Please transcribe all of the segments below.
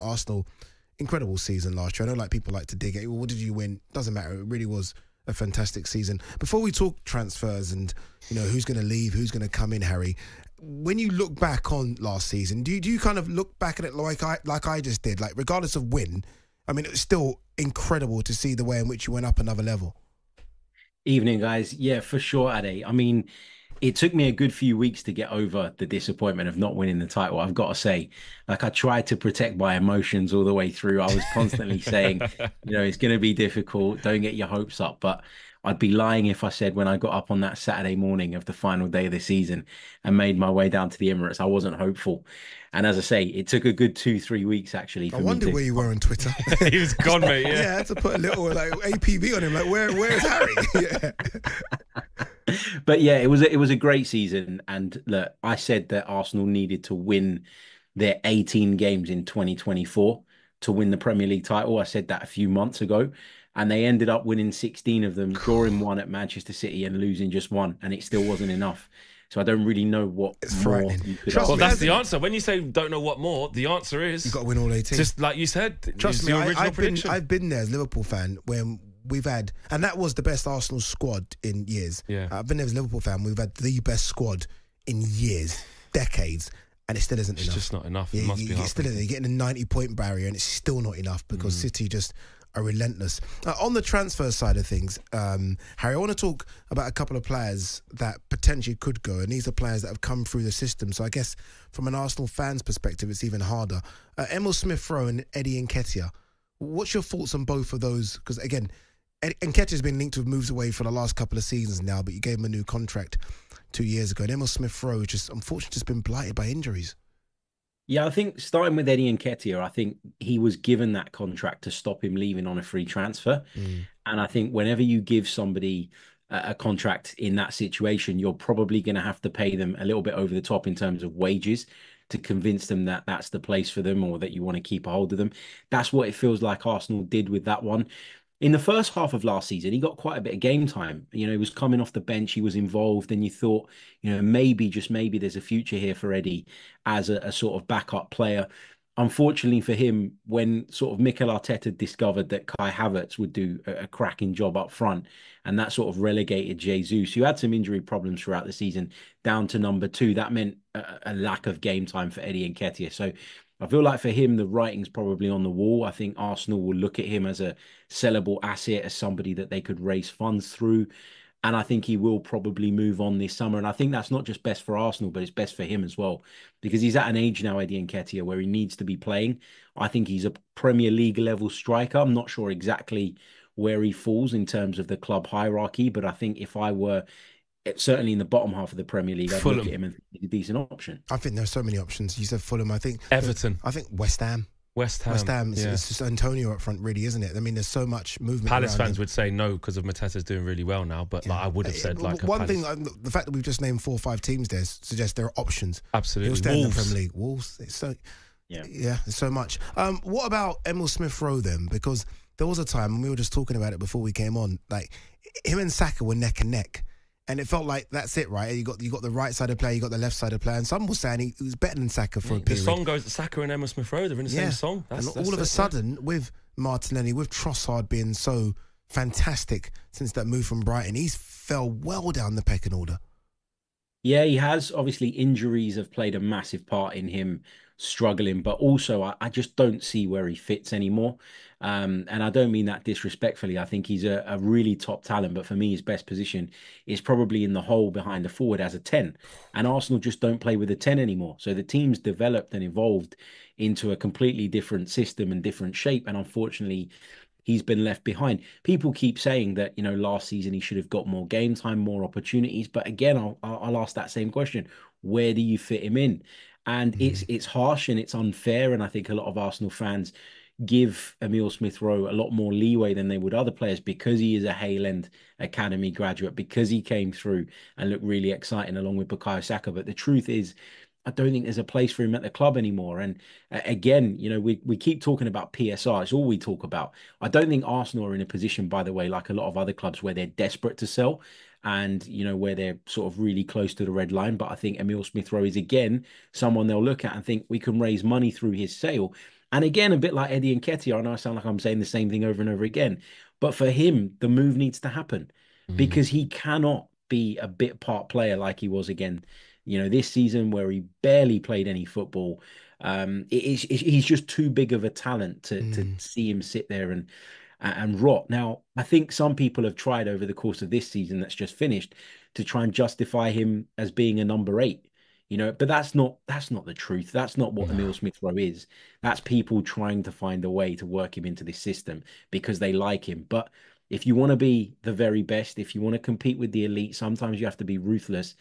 Arsenal, incredible season last year. I know like people like to dig at, well, what did you win? Doesn't matter. It really was a fantastic season. Before we talk transfers and, you know, who's going to leave, who's going to come in, Harry, when you look back on last season, do you kind of look back at it like I just did? Like, regardless of win, I mean, it was still incredible to see the way in which you went up another level. Evening, guys. Yeah, for sure, Ade. I mean, it took me a good few weeks to get over the disappointment of not winning the title. I've got to say, like, I tried to protect my emotions all the way through. I was constantly saying, you know, it's going to be difficult. Don't get your hopes up. But I'd be lying if I said when I got up on that Saturday morning of the final day of the season and made my way down to the Emirates, I wasn't hopeful. And as I say, it took a good 2-3 weeks, actually. I wonder where you were on Twitter. He was gone, mate. Yeah. Yeah, I had to put a little like APB on him. Like, where is Harry? Yeah. But yeah, it was a great season. And look, I said that Arsenal needed to win their 18 games in 2024 to win the Premier League title. I said that a few months ago. And they ended up winning 16 of them, drawing one at Manchester City and losing just one. And it still wasn't enough. So I don't really know what more you could ask. Well, that's the answer. When you say don't know what more, the answer is... You've got to win all 18. Just like you said. Trust me, I've been there as a Liverpool fan when we've had... And that was the best Arsenal squad in years. Yeah. I've been there as a Liverpool fan. We've had the best squad in years, decades. And it still isn't enough. It's just not enough. Yeah, you're getting a 90-point barrier and it's still not enough because City just... are relentless. On the transfer side of things, Harry, I want to talk about a couple of players that potentially could go, and these are players that have come through the system. So I guess from an Arsenal fan's perspective, it's even harder. Emile Smith Rowe and Eddie Nketiah. What's your thoughts on both of those? Because again, Nketiah's been linked with moves away for the last couple of seasons now, but you gave him a new contract 2 years ago. And Emile Smith Rowe just unfortunately just been blighted by injuries. Yeah, I think starting with Eddie Nketiah, I think he was given that contract to stop him leaving on a free transfer. And I think whenever you give somebody a contract in that situation, you're probably going to have to pay them a little bit over the top in terms of wages to convince them that that's the place for them or that you want to keep a hold of them. That's what it feels like Arsenal did with that one. In the first half of last season, he got quite a bit of game time. You know, he was coming off the bench, he was involved, and you thought, you know, maybe, just maybe there's a future here for Eddie as a sort of backup player. Unfortunately for him, when sort of Mikel Arteta discovered that Kai Havertz would do a cracking job up front, and that sort of relegated Jesus, who had some injury problems throughout the season, down to number 2, that meant a lack of game time for Eddie Nketiah. So I feel like for him, the writing's probably on the wall. I think Arsenal will look at him as a sellable asset, as somebody that they could raise funds through. And I think he will probably move on this summer. And I think that's not just best for Arsenal, but it's best for him as well. Because he's at an age now, Eddie Nketiah, where he needs to be playing. I think he's a Premier League level striker. I'm not sure exactly where he falls in terms of the club hierarchy. But I think if I were... certainly in the bottom half of the Premier League, I'd look at him and a decent option. I think there's so many options. You said Fulham, I think Everton. I think West Ham. Yeah. It's just Antonio up front, really, isn't it? I mean, there's so much movement. Palace fans would say no because of Mateta's doing really well now, but yeah. Like, I would have said like one thing. The fact that we've just named 4 or 5 teams there suggests there are options. Absolutely, you'll stay in the Premier League. Wolves. It's so yeah, there's so much. What about Emile Smith Rowe then? Because there was a time, and we were just talking about it before we came on. Like him and Saka were neck and neck. And it felt like that's it, right? You got the right side of play, you got the left side of play, and some were saying he was better than Saka for a period. The song goes that Saka and Emile Smith Rowe, they're in the same song. That's all of a sudden, with Martinelli, with Trossard being so fantastic since that move from Brighton, he's fell well down the pecking order. Yeah, he has. Obviously, injuries have played a massive part in him struggling, but also I just don't see where he fits anymore. And I don't mean that disrespectfully. I think he's a really top talent, but for me, his best position is probably in the hole behind the forward as a 10. And Arsenal just don't play with a 10 anymore. So the team's developed and evolved into a completely different system and different shape. And unfortunately, he's been left behind. People keep saying that, you know, last season he should have got more game time, more opportunities. But again, I'll ask that same question. Where do you fit him in? And it's harsh and it's unfair. And I think a lot of Arsenal fans give Emile Smith Rowe a lot more leeway than they would other players because he is a Hale End Academy graduate, because he came through and looked really exciting along with Bukayo Saka. But the truth is, I don't think there's a place for him at the club anymore. And again, you know, we keep talking about PSR. It's all we talk about. I don't think Arsenal are in a position, by the way, like a lot of other clubs where they're desperate to sell and, you know, where they're sort of really close to the red line. But I think Emile Smith Rowe is, again, someone they'll look at and think we can raise money through his sale. And again, a bit like Eddie Nketiah, I know I sound like I'm saying the same thing over and over again, but for him, the move needs to happen because he cannot be a bit part player like he was again, you know, this season where he barely played any football. He's just too big of a talent to see him sit there and rot. Now, I think some people have tried over the course of this season that's just finished to try and justify him as being a number 8, you know, but that's not the truth. That's not what Emile Smith Rowe is. That's people trying to find a way to work him into this system because they like him. But if you want to be the very best, if you want to compete with the elite, sometimes you have to be ruthless.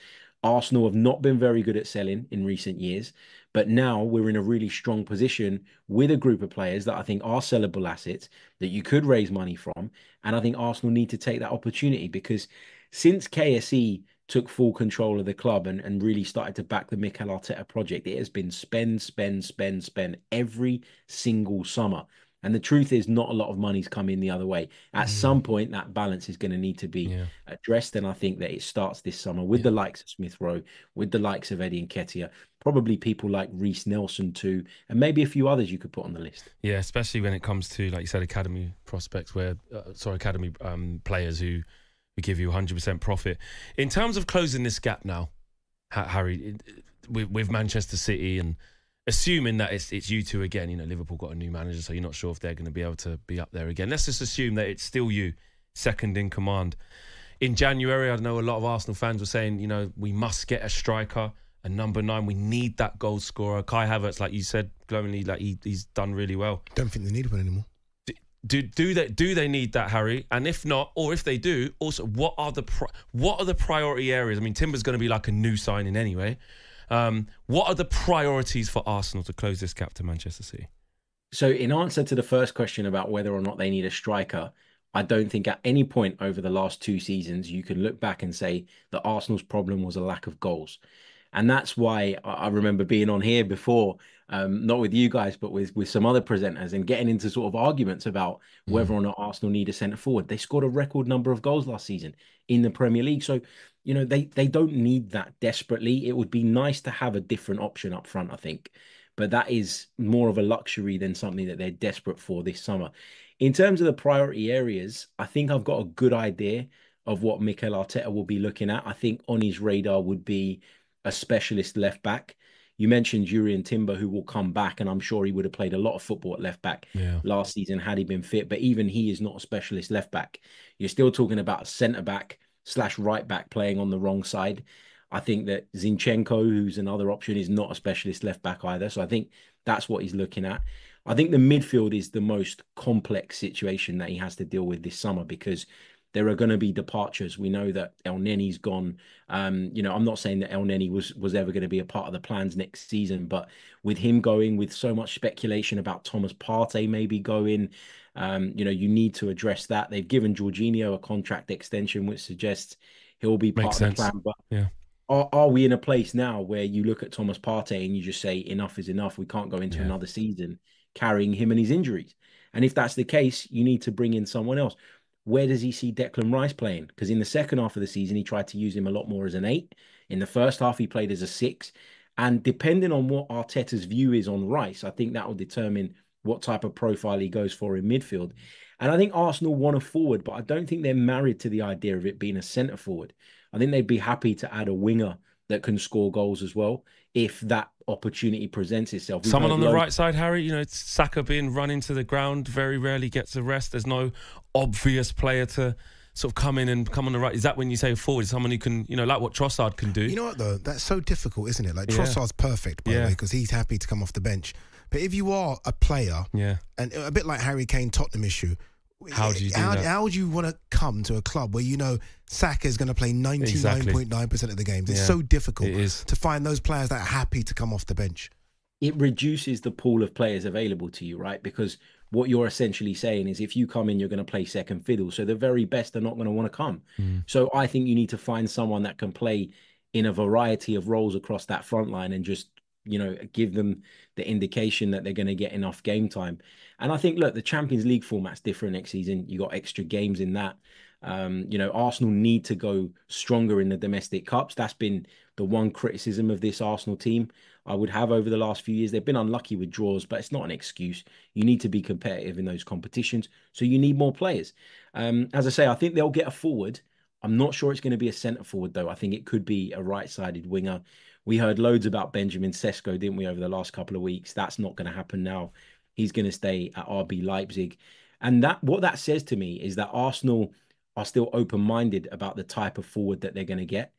Arsenal have not been very good at selling in recent years, but now we're in a really strong position with a group of players that I think are sellable assets that you could raise money from. And I think Arsenal need to take that opportunity because since KSE took full control of the club and really started to back the Mikel Arteta project, it has been spend, spend, spend, spend every single summer. And the truth is not a lot of money's come in the other way. At some point, that balance is going to need to be addressed. And I think that it starts this summer with the likes of Smith Rowe, with the likes of Eddie Nketiah, probably people like Reece Nelson too, and maybe a few others you could put on the list. Yeah, especially when it comes to, like you said, academy prospects, where academy players who give you 100% profit. In terms of closing this gap now, Harry, with Manchester City and... assuming that it's you two again, you know, Liverpool got a new manager, so you're not sure if they're going to be able to be up there again. Let's just assume that it's still you, second in command. In January, I know a lot of Arsenal fans were saying, you know, we must get a striker, a number 9. We need that goal scorer. Kai Havertz, like you said, glowingly, like he's done really well. Don't think they need one anymore. Do they need that, Harry? And if not, or if they do, also, what are the priority areas? I mean, Timber's going to be like a new signing anyway. What are the priorities for Arsenal to close this gap to Manchester City? So in answer to the first question about whether or not they need a striker, I don't think at any point over the last 2 seasons you can look back and say that Arsenal's problem was a lack of goals. And that's why I remember being on here before, not with you guys, but with some other presenters and getting into sort of arguments about whether or not Arsenal need a centre-forward. They scored a record number of goals last season in the Premier League. So, you know, they don't need that desperately. It would be nice to have a different option up front, I think. But that is more of a luxury than something that they're desperate for this summer. In terms of the priority areas, I think I've got a good idea of what Mikel Arteta will be looking at. I think on his radar would be a specialist left back. You mentioned Jurian Timber, who will come back, and I'm sure he would have played a lot of football at left back last season had he been fit, but even he is not a specialist left back. You're still talking about a centre back / right back playing on the wrong side. I think that Zinchenko, who's another option, is not a specialist left back either. So I think that's what he's looking at. I think the midfield is the most complex situation that he has to deal with this summer because there are going to be departures. We know that Elneny's gone. You know, I'm not saying that Elneny was ever going to be a part of the plans next season, but with him going, with so much speculation about Thomas Partey maybe going, you know, you need to address that. They've given Jorginho a contract extension, which suggests he'll be part of the plan. But are we in a place now where you look at Thomas Partey and you just say enough is enough? We can't go into another season carrying him and his injuries. And if that's the case, you need to bring in someone else. Where does he see Declan Rice playing? Because in the second half of the season, he tried to use him a lot more as an 8. In the first half, he played as a 6. And depending on what Arteta's view is on Rice, I think that will determine what type of profile he goes for in midfield. And I think Arsenal want a forward, but I don't think they're married to the idea of it being a centre forward. I think they'd be happy to add a winger that can score goals as well if that opportunity presents itself. Someone on the right side, Harry, you know, Saka being run into the ground, very rarely gets a rest. There's no obvious player to sort of come in and come on the right. Is that when you say forward, someone who can, you know, like what Trossard can do? You know what, though? That's so difficult, isn't it? Like, Trossard's perfect, by the way, because he's happy to come off the bench. But if you are a player, and a bit like Harry Kane, Tottenham issue, how would you want to come to a club where you know Saka is going to play 99.9% of the games? It's so difficult to find those players that are happy to come off the bench. It reduces the pool of players available to you, right? Because what you're essentially saying is if you come in, you're going to play second fiddle. So the very best are not going to want to come. So I think you need to find someone that can play in a variety of roles across that front line and just, you know, give them the indication that they're going to get enough game time. And I think, look, the Champions League format's different next season. You got extra games in that. You know, Arsenal need to go stronger in the domestic cups. That's been the one criticism of this Arsenal team. I would have over the last few years. They've been unlucky with draws, but it's not an excuse. You need to be competitive in those competitions, so you need more players. As I say, I think they'll get a forward. I'm not sure it's going to be a centre forward, though. I think it could be a right-sided winger. We heard loads about Benjamin Sesko, didn't we, over the last couple of weeks? That's not going to happen now. He's going to stay at RB Leipzig. And that what that says to me is that Arsenal are still open-minded about the type of forward that they're going to get.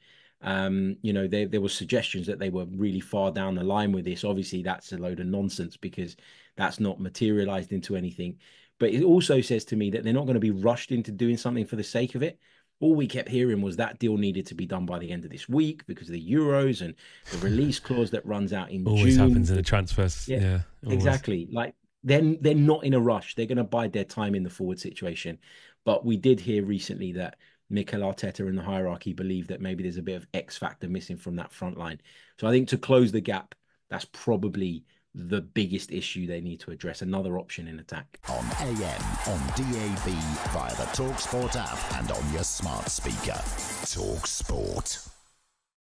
You know, there were suggestions that they were really far down the line with this. Obviously, that's a load of nonsense because that's not materialized into anything. But it also says to me that they're not going to be rushed into doing something for the sake of it. All we kept hearing was that deal needed to be done by the end of this week because of the Euros and the release clause that runs out in June. Always happens in the transfers. Yeah, exactly. Like, they're not in a rush. They're going to bide their time in the forward situation. But we did hear recently that Mikel Arteta and the hierarchy believe that maybe there's a bit of X factor missing from that front line. So I think to close the gap, that's probably the biggest issue they need to address. Another option in attack. On AM, on DAB, via the talkSPORT app and on your smart speaker. talkSPORT.